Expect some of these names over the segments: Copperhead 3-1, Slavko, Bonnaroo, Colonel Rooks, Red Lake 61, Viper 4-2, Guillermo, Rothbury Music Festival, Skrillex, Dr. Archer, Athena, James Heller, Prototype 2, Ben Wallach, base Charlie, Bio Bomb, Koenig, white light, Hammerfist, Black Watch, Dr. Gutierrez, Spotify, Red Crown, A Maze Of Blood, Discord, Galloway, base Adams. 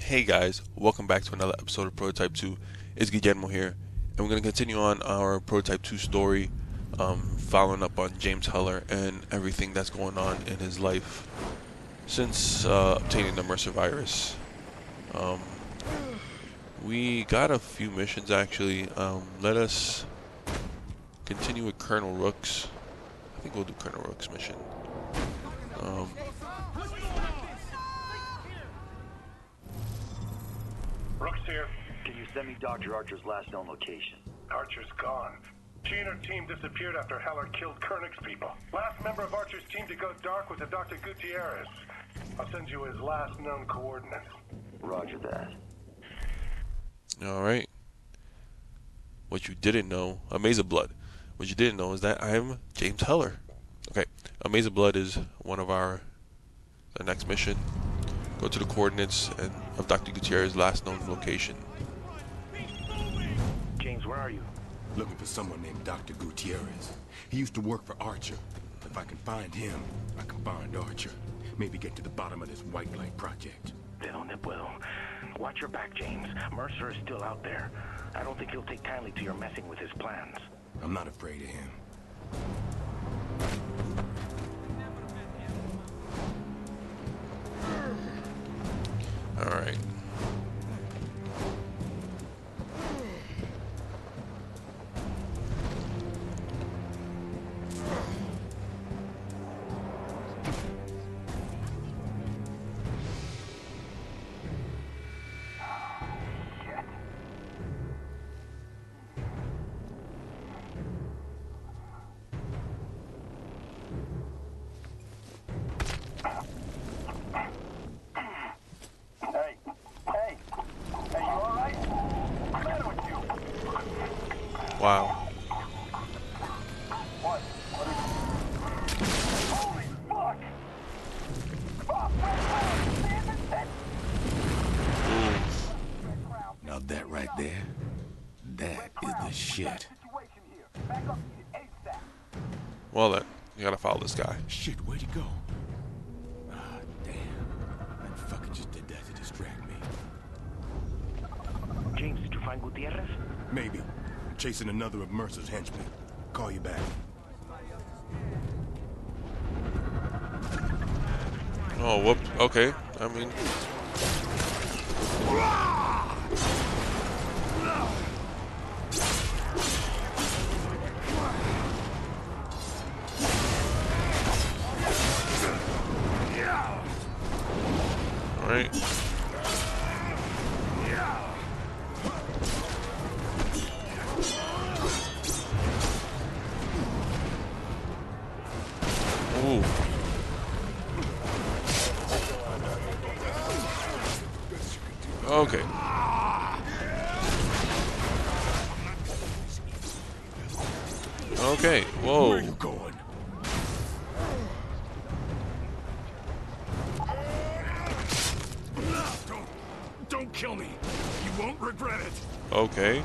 Hey guys, welcome back to another episode of Prototype 2. It's Guillermo here, and we're going to continue on our Prototype 2 story, following up on James Heller and everything that's going on in his life since obtaining the Mercer virus. We got a few missions actually. Let us continue with Colonel Rooks. I think we'll do Colonel Rooks mission. Rooks here. Can you send me Dr. Archer's last known location? Archer's gone. She and her team disappeared after Heller killed Koenig's people. Last member of Archer's team to go dark was a Dr. Gutierrez. I'll send you his last known coordinates. Roger that. Alright. What you didn't know, A Maze Of Blood. What you didn't know is that I'm James Heller. Okay, A Maze Of Blood is one of our next mission. Go to the coordinates of Dr. Gutierrez's last known location. James, where are you? Looking for someone named Dr. Gutierrez. He used to work for Archer. If I can find him, I can find Archer. Maybe get to the bottom of this white light project. They'll nip well. Watch your back, James. Mercer is still out there. I don't think he'll take kindly to your messing with his plans. I'm not afraid of him. Alright. Wow. What? What is it? Holy fuck! Oh, now that right there, that is the shit. Well then, you gotta follow this guy. Shit, where'd he go? Ah, damn. I fucking just did that to distract me. James, did you find Gutierrez? Maybe. Chasing another of Mercer's henchmen. Call you back. Oh, whoop. Okay. I mean... All right. Okay. Okay. Whoa. Where are you going? Don't kill me. You won't regret it. Okay.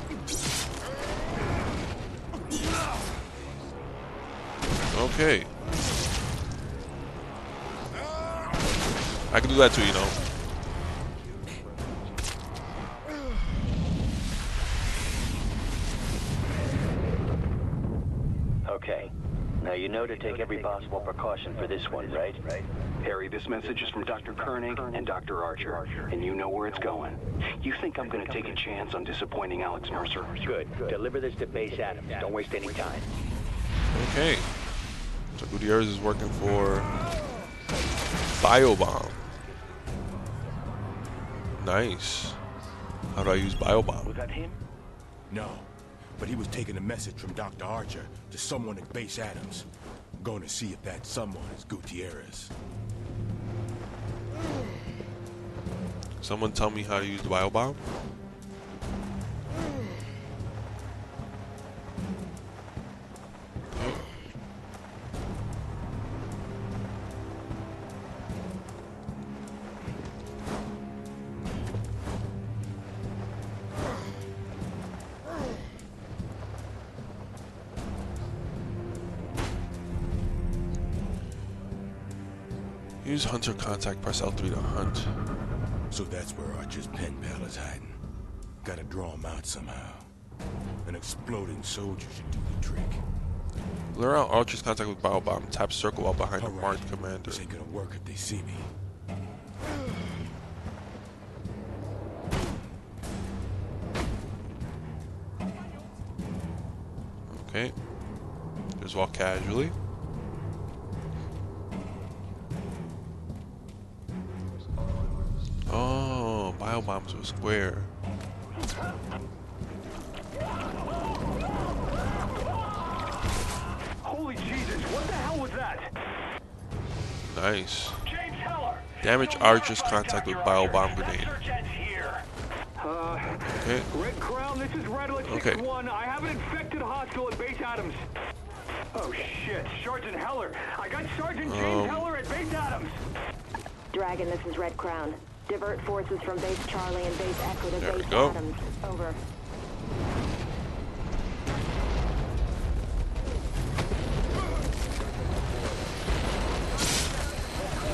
Okay. I can do that too, you know. You know to take every possible precaution for this one, right? Harry, this message is from Dr. Koenig and Dr. Archer, and you know where it's going. You think I'm going to take a chance on disappointing Alex Mercer? Good. Deliver this to base Adams. Don't waste any time. Okay. So Gutierrez is working for Bio Bomb. Nice. How do I use Bio Bomb? Was that him? No. But he was taking a message from Dr. Archer to someone at base Adams. I'm going to see if that someone is Gutierrez. Someone tell me how to use the Bio Bomb? Use hunter contact, press L3 to hunt. So that's where Archer's pen pal is hiding. Gotta draw him out somehow. An exploding soldier should do the trick. Lure out Archer's contact with Bio Bomb. Tap circle while behind the marked commander. This ain't gonna work if they see me. Okay. Just walk casually. Oh, Bio Bomb to a square. Holy Jesus, what the hell was that? Nice. James Heller. Damage Archer's contact with Bio Bomb grenade. Okay. Red Crown, this is Red Lake 61. I have an infected hostile at base Adams. Oh shit, Sergeant Heller. I got Sergeant James Heller at base Adams. Dragon, this is Red Crown. Divert forces from base Charlie and base equity to base Adams. Over.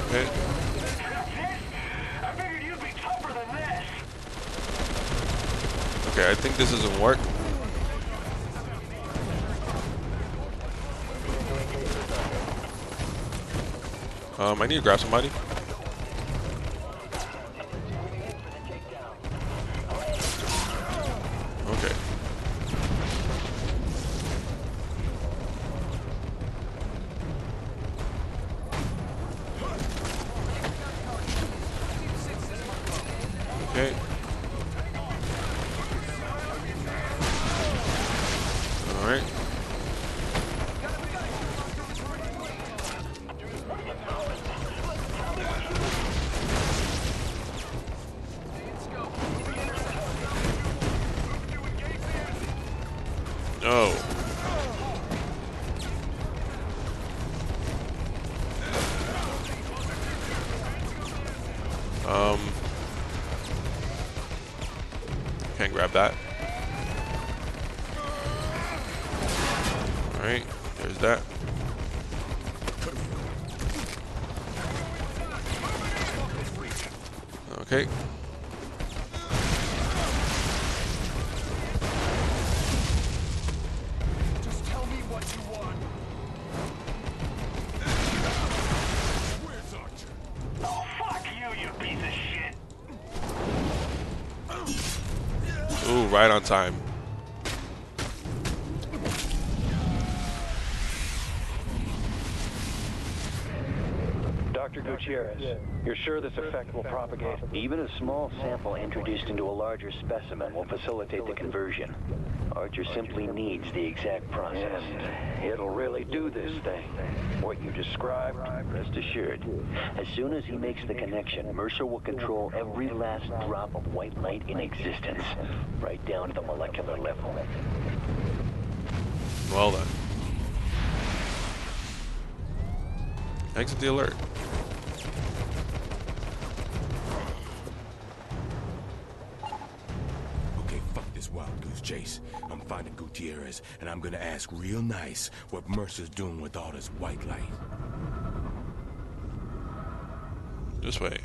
Okay. That's it? I figured you'd be tougher than this. Okay, I think this doesn't work. I need to grab somebody. Okay. Okay. All right. Can't grab that. Alright, there's that. Okay. Just tell me what you want. Where's Archer? Oh fuck you piece of shit. Ooh, right on time. Dr. Gutierrez, you're sure this effect will propagate? Even a small sample introduced into a larger specimen will facilitate the conversion. Archer simply needs the exact process. It'll really do this thing. What you described, rest assured. As soon as he makes the connection, Mercer will control every last drop of white light in existence, right down to the molecular level. Well then. Exit the alert. Wild Goose Chase. I'm finding Gutierrez, and I'm gonna ask real nice what Mercer's doing with all this white light. This way.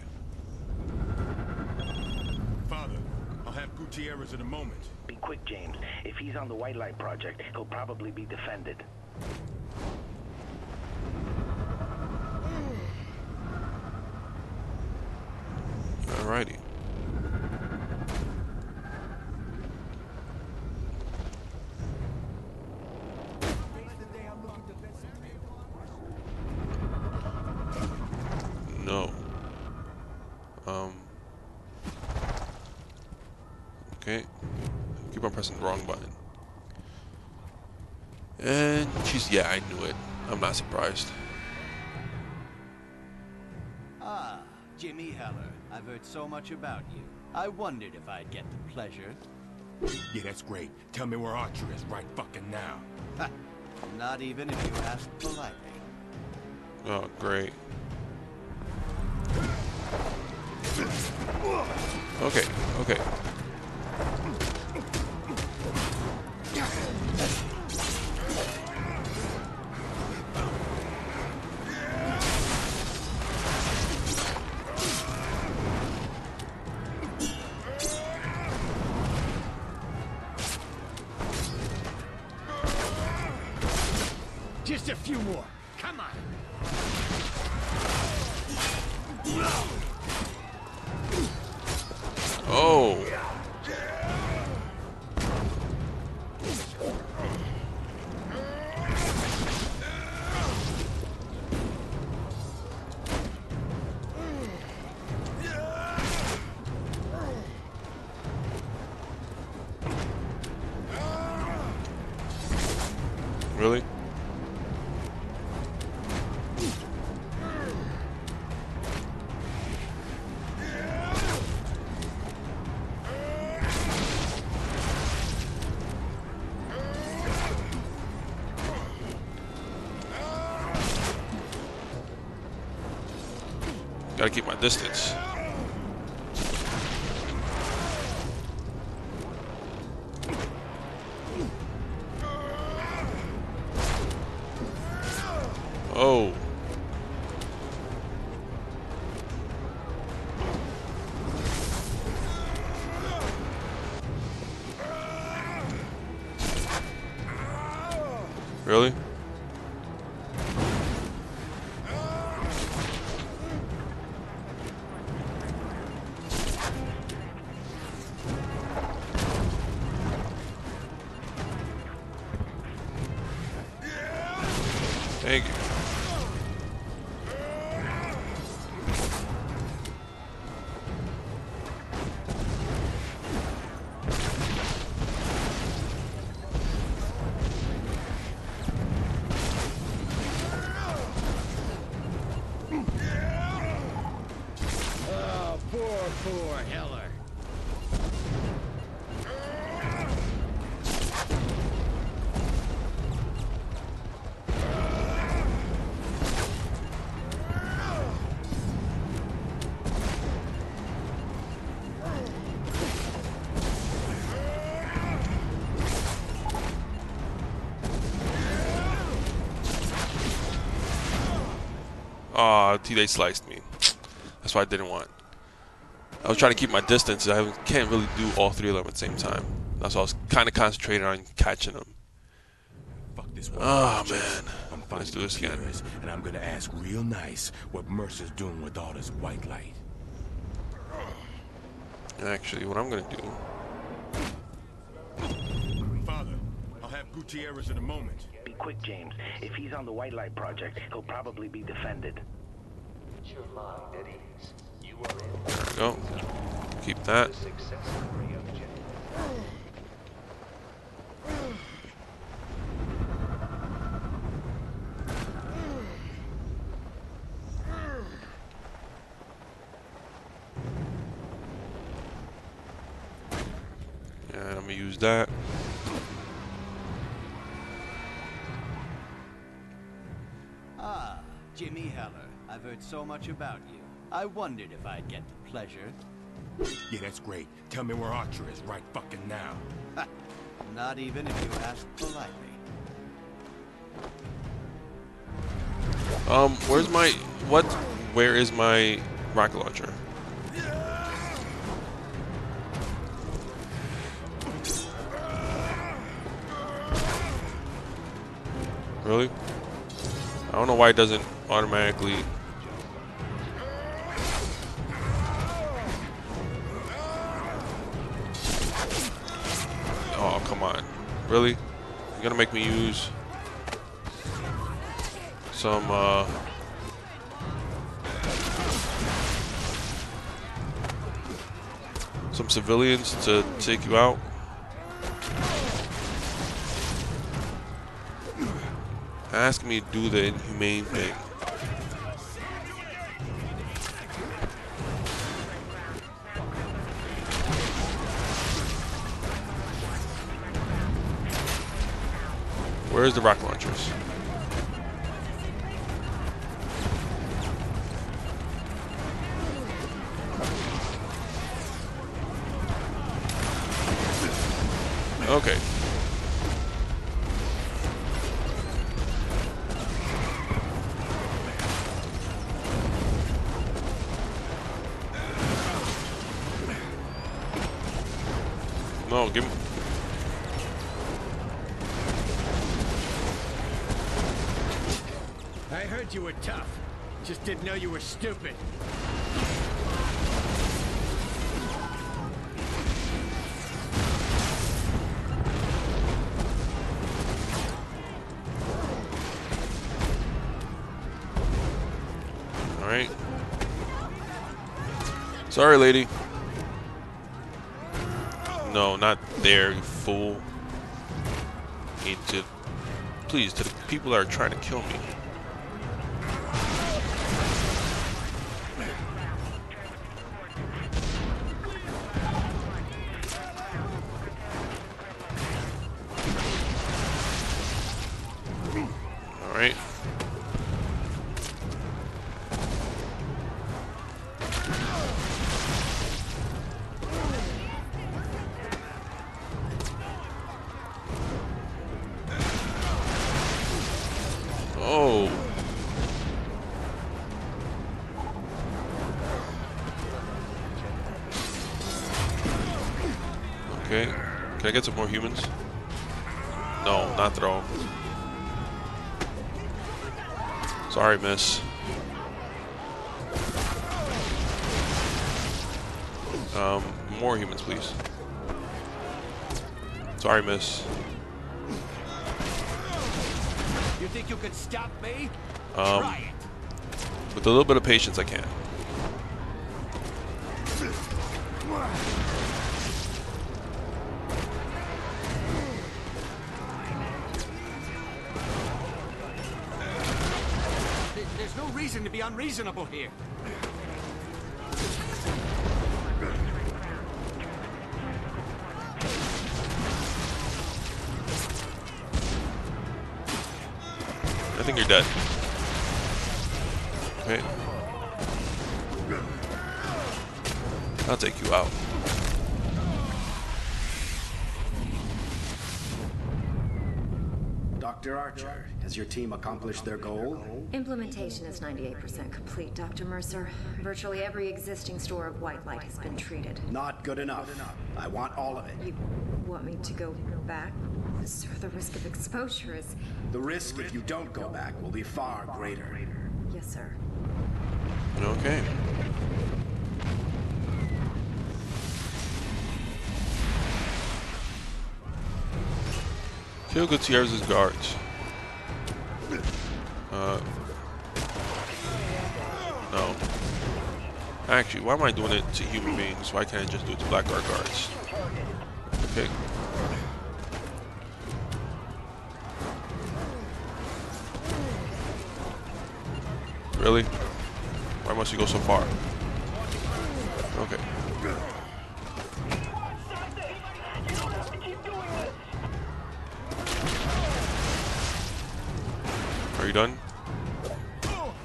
Father, I'll have Gutierrez in a moment. Be quick, James. If he's on the white light project, he'll probably be defended. Alrighty. Okay. Keep on pressing the wrong button. And she's I knew it. I'm not surprised. Ah, Jimmy Heller. I've heard so much about you. I wondered if I'd get the pleasure. Yeah, that's great. Tell me where Archer is right fucking now. Not even if you ask politely. Oh, great. Okay, okay. Oh. Really? Gotta keep my distance. Oh. Really? Thank you. Poor Heller. Aw, they sliced me. That's what I didn't want. I was trying to keep my distance. I can't really do all three of them at the same time. That's why I was kind of concentrated on catching them. Fuck this one. Oh, man. Let's do this again. And I'm going to ask real nice what Mercer's doing with all this white light. Actually, what I'm going to do... Father, I'll have Gutierrez in a moment. Be quick, James. If he's on the white light project, he'll probably be defended. Put your mind at ease. There we go. Keep that. Yeah, I'm gonna use that. Ah, Jimmy Heller. I've heard so much about you. I wondered if I'd get the pleasure. Yeah, that's great. Tell me where Archer is right fucking now. Not even if you ask politely. Where's my... what? Where is my rocket launcher? Really? I don't know why it doesn't automatically... Oh, come on. Really? You're gonna make me use some, civilians to take you out? Ask me to do the inhumane thing. Where's the rocket launchers? Okay. No, give me. heard you were tough. Just didn't know you were stupid. All right. Sorry, lady. No, not there, you fool. Need to... Please, to the people that are trying to kill me. Can I get some more humans? No, not at all. Sorry, miss. More humans, please. Sorry, miss. You think you could stop me? Try it. With a little bit of patience, I can. To be unreasonable here. I think you're dead. Okay. I'll take you out. Dr. Archer, has your team accomplished their goal? Implementation is 98% complete, Dr. Mercer. Virtually every existing store of white light has been treated. Not good enough. I want all of it. You want me to go back? Sir, the risk of exposure is... The risk if you don't go back will be far greater. Yes, sir. Okay. Kill Gutierrez's guards. No. Actually, why am I doing it to human beings? Why can't I just do it to black guard guards? Okay. Really? Why must you go so far? Okay. Are you done?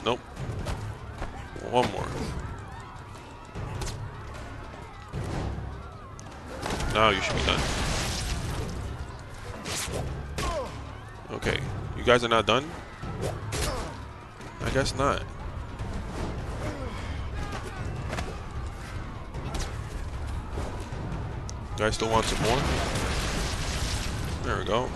Nope. One more. Now you should be done. Okay. You guys are not done? I guess not. You guys still want some more? There we go.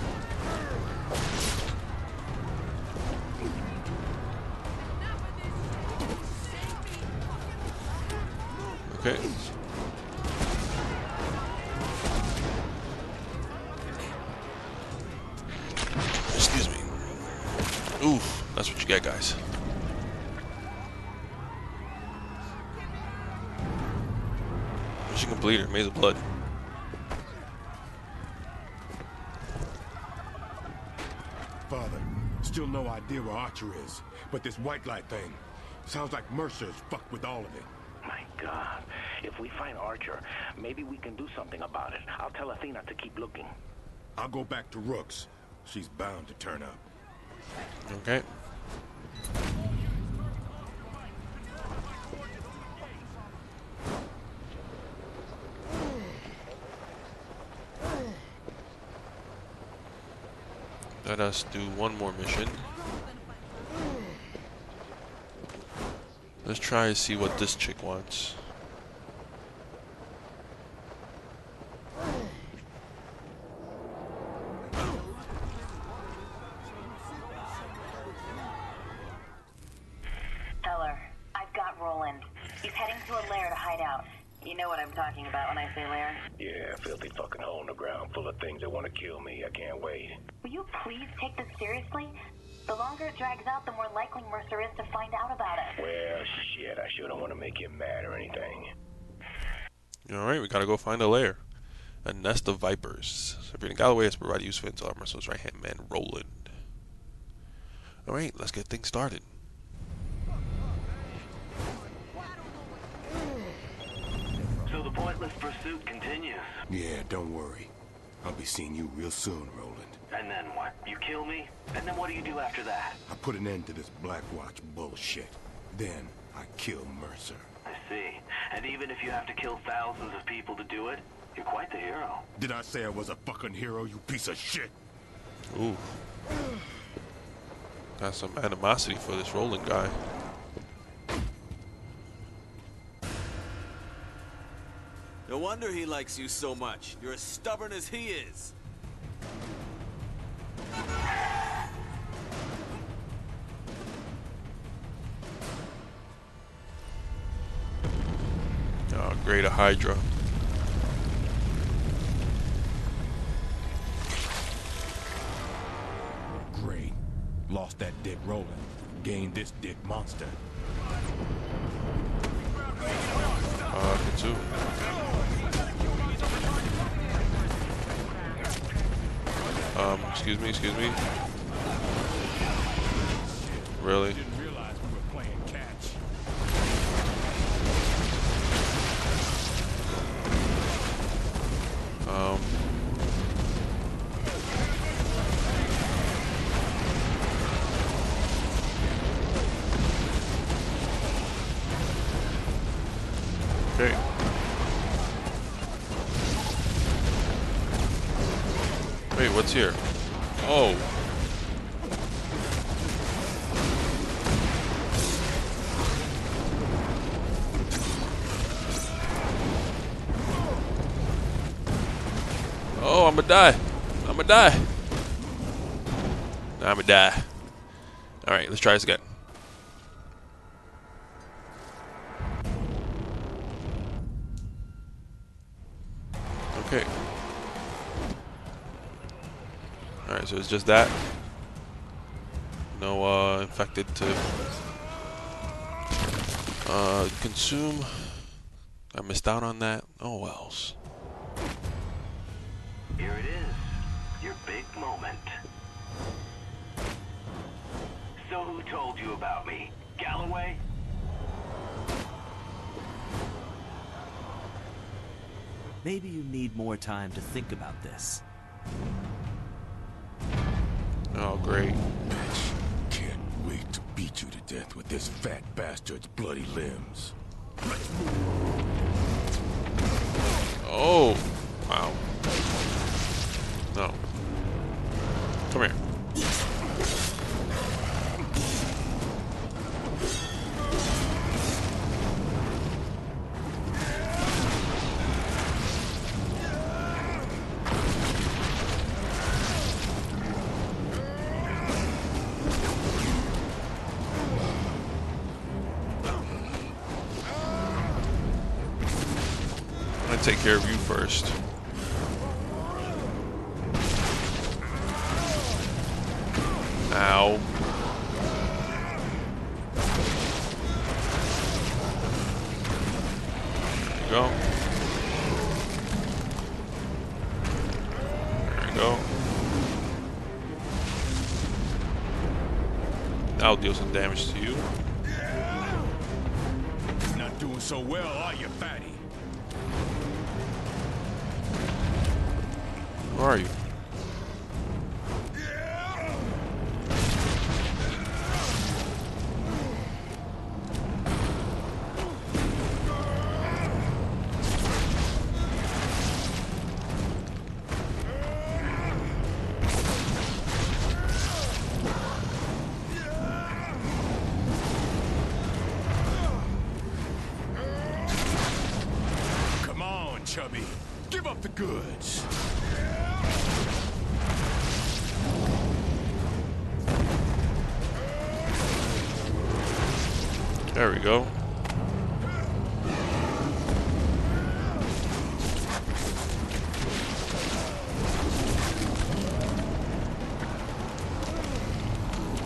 Okay. Excuse me. Oof, that's what you get, guys. Mission completed, Maze of Blood. Father, still no idea where Archer is, but this white light thing sounds like Mercer's fucked with all of it. My God, if we find Archer, maybe we can do something about it. I'll tell Athena to keep looking. I'll go back to Rooks. She's bound to turn up. Okay. Let us do one more mission. Let's try and see what this chick wants. Heller, I've got Roland. He's heading to a lair to hide out. You know what I'm talking about when I say lair. Yeah, filthy fucking hole in the ground full of things that want to kill me. I can't wait. Will you please take this seriously? The longer it drags out, the more likely Mercer is to find out about it. Well, shit, I sure don't want to make him mad or anything. Alright, we gotta go find a lair. A nest of vipers. Sabrina Galloway has provided useful intel on Mercer's right-hand man, Roland. Alright, let's get things started. So the pointless pursuit continues. Yeah, don't worry. I'll be seeing you real soon, Roland. And then what? You kill me? And then what do you do after that? I put an end to this Black Watch bullshit. Then I kill Mercer. I see. And even if you have to kill thousands of people to do it, you're quite the hero. Did I say I was a fucking hero, you piece of shit? Ooh. Got some animosity for this Roland guy. No wonder he likes you so much. You're as stubborn as he is. Oh, great, a Hydra. Great. Lost that dick Roland. Gained this dick monster. Good too. Excuse me. Really? Didn't realize we were playing catch. Okay. Wait, what's here? Oh. Oh, I'ma die. Alright, let's try this again. Okay. Alright, so it's just that. No infected to consume. I missed out on that. Oh wells. Here it is. Your big moment. So who told you about me? Galloway? Maybe you need more time to think about this. Oh, great. Bitch, can't wait to beat you to death with this fat bastard's bloody limbs. Let's move. Oh, wow. No. Come here. Take care of you first. Ow. There you go. There you go. I'll deal some damage to you. Not doing so well, are you, fatty? Where are you? Come on, chubby. Give up the goods. There we go.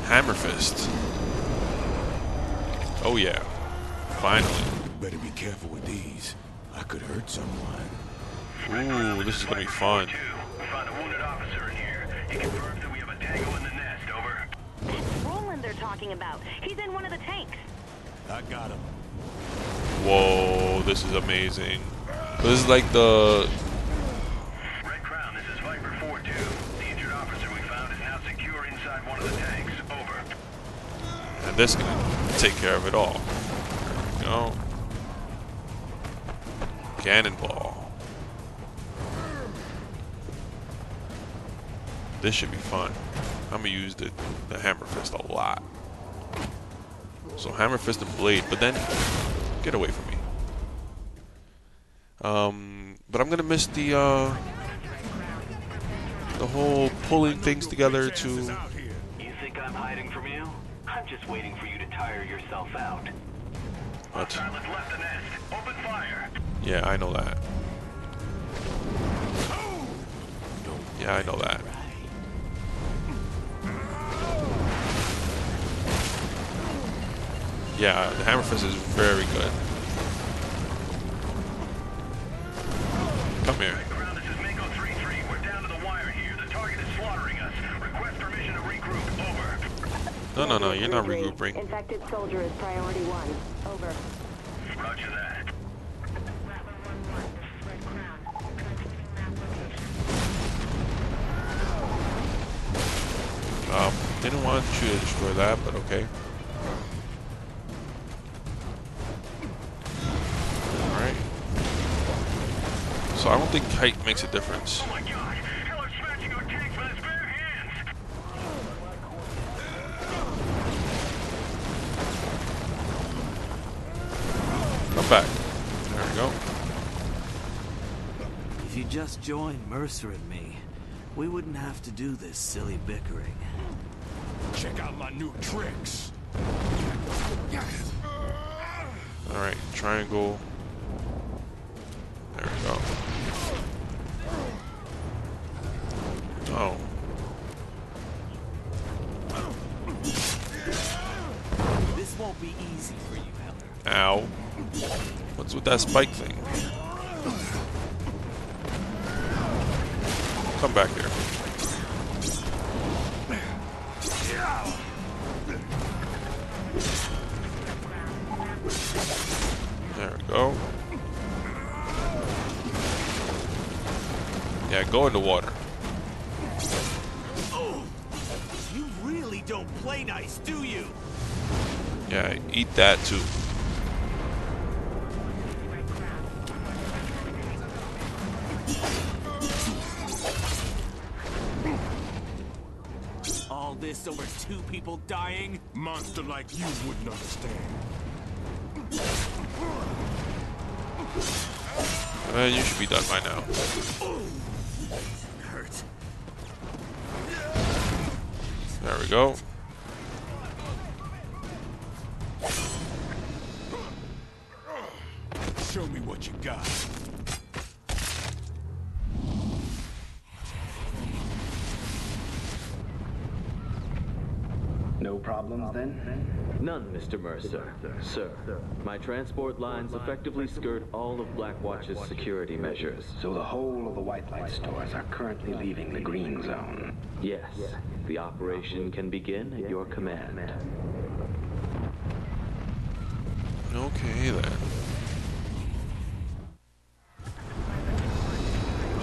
Hammer fist. Oh yeah. Finally. Better be careful with these. I could hurt someone. Ooh, this is gonna be fun. We found a wounded officer in here. He confirms that we have a dangle in the nest, over. It's Roland they're talking about. He's in one of the tanks. I got him. Whoa, this is amazing. This is like the Red Crown, this is Viper 4-2. The injured officer we found is now secure inside one of the tanks, over. And this is gonna take care of it all. There we go. Cannonball. This should be fun. I'm gonna use the hammer fist a lot. So hammer fist and blade, but then get away from me. But I'm gonna miss the whole pulling things together to. You think I'm hiding from you? I'm just waiting for you to tire yourself out. What? Yeah, I know that. Yeah, I know that. Yeah, the hammer fist is very good. Come here. This is Mango 3-3. We're down to the wire here. The target is slaughtering us. Request permission to regroup. Over. No, no, no. You're not regrouping. Infected soldier is priority one. Over. Roger that. Didn't want you to destroy that, but okay. So I don't think height makes a difference. Oh my God! Heller's smashing our tanks with his bare hands. Come back. There we go. If you just joined Mercer and me, we wouldn't have to do this silly bickering. Check out my new tricks. All right, triangle. There we go. Oh. This won't be easy for you, Heller. Ow. What's with that spike thing? Come back here. There we go. Yeah, go in the water. You really don't play nice, do you? Yeah, eat that too. All this over two people dying? Monster like you wouldn't understand. Man, you should be done by now. Hurt. There we go. Show me what you got. No problems then? None, Mr. Mercer. Sir, my transport lines effectively skirt all of Black Watch's security measures. So the whole of the white light stores are currently leaving the green zone? Yes. The operation can begin at your command. Okay then.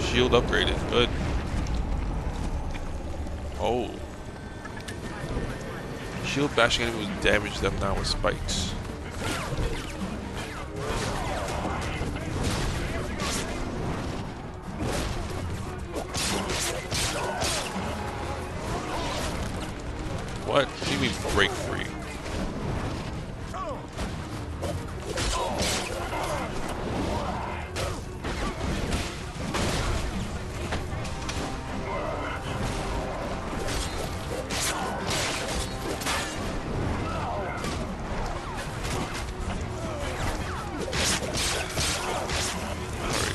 Shield upgraded. Good. Oh. Shield bashing enemies would damage them now with spikes. What? What do you mean break free?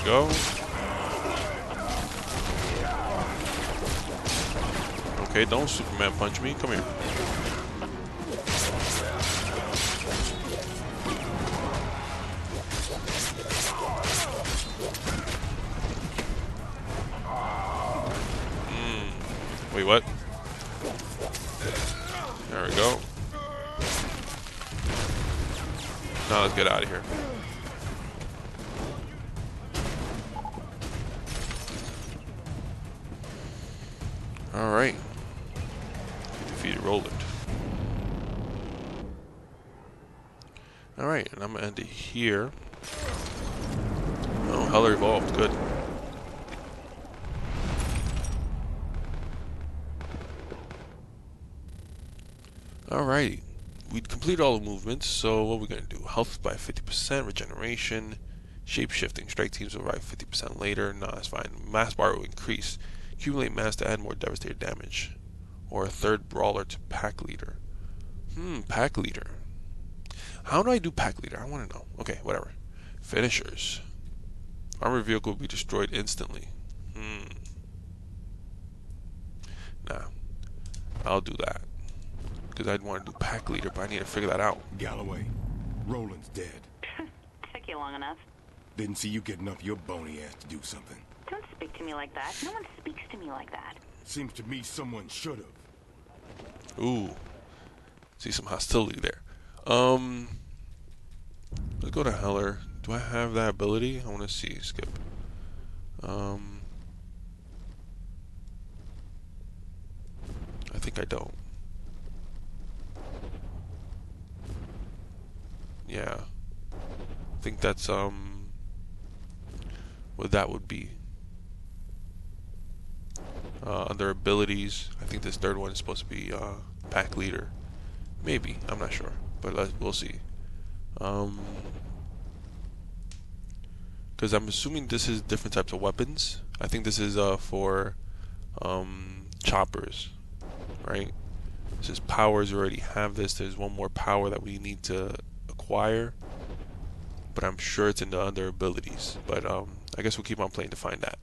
go. Okay, don't Superman punch me. Come here. Wait, what? There we go. Now let's get out of here. All right. We defeated Roland. All right, and I'm gonna end it here. Oh, Heller evolved. Good. Alrighty, we completed all the movements, so what we're going to do, health by 50%, regeneration, shape-shifting, strike teams will arrive 50% later, nah, that's fine, mass bar will increase, accumulate mass to add more devastating damage, or a third brawler to pack leader. Pack leader. How do I do pack leader? I want to know. Okay, whatever. Finishers. Armored vehicle will be destroyed instantly. Nah, I'll do that. Because I'd want to do pack leader, but I need to figure that out. Galloway, Roland's dead. Took you long enough. Didn't see you getting up your bony ass to do something. Don't speak to me like that. No one speaks to me like that. Seems to me someone should have. Ooh. See some hostility there. Let's go to Heller. Do I have that ability? I want to see. Skip. I think I don't. Yeah, I think that's what that would be. Under abilities, I think this third one is supposed to be pack leader. Maybe, I'm not sure, but we'll see. Because I'm assuming this is different types of weapons. I think this is for choppers, right? This is powers. We already have this. There's one more power that we need to acquire, but I'm sure it's in the under abilities, but I guess we'll keep on playing to find that.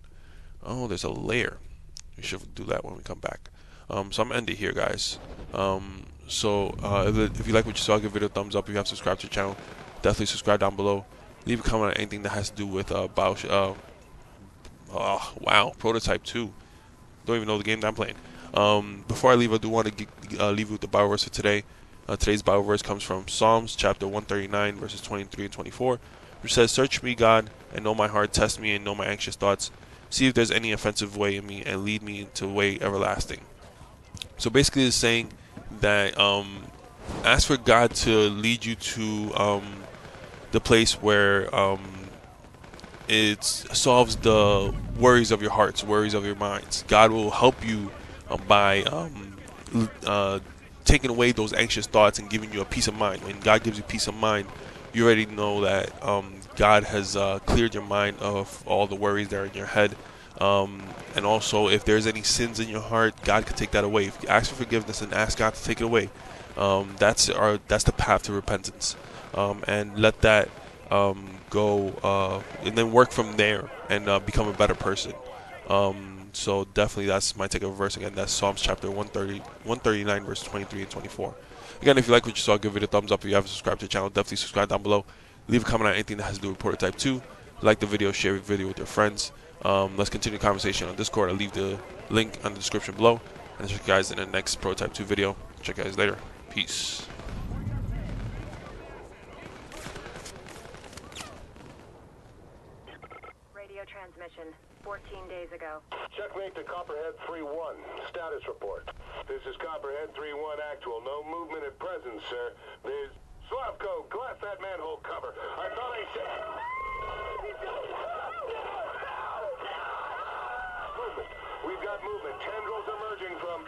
Oh, there's a layer. We should do that when we come back. So I'm gonna end it here, guys. If you like what you saw, give the video a thumbs up. If you haven't subscribed to the channel, definitely subscribe down below. Leave a comment on anything that has to do with Prototype 2. Don't even know the game that I'm playing. Before I leave, I do want to leave you with the Bible verse for today. Today's Bible verse comes from Psalms chapter 139 verses 23 and 24, which says, "Search me, God, and know my heart. Test me and know my anxious thoughts. See if there's any offensive way in me, and lead me into the way everlasting." So basically, it's saying that ask for God to lead you to the place where it solves the worries of your hearts, worries of your minds. God will help you by taking away those anxious thoughts and giving you a peace of mind. When God gives you peace of mind, you already know that God has cleared your mind of all the worries that are in your head. And also, if there's any sins in your heart, God can take that away. If you ask for forgiveness and ask God to take it away, that's the path to repentance. And let that go, and then work from there and become a better person. So definitely that's my takeover verse. Again, that's Psalms chapter 139 verse 23 and 24. Again, if you like what you saw, give it a thumbs up. If you haven't subscribed to the channel, definitely subscribe down below. Leave a comment on anything that has to do with Prototype 2. Like the video, share the video with your friends. Let's continue the conversation on Discord. I'll leave the link on the description below. And I'll see you guys in the next Prototype 2 video. Check you guys later. Peace. Radio transmission. 14 days ago. Checkmate to Copperhead 3-1. Status report. This is Copperhead 3-1 actual. No movement at present, sir. There's... Slavko, glass that manhole cover. I thought I said... Movement. We've got movement. Tendrils emerging from...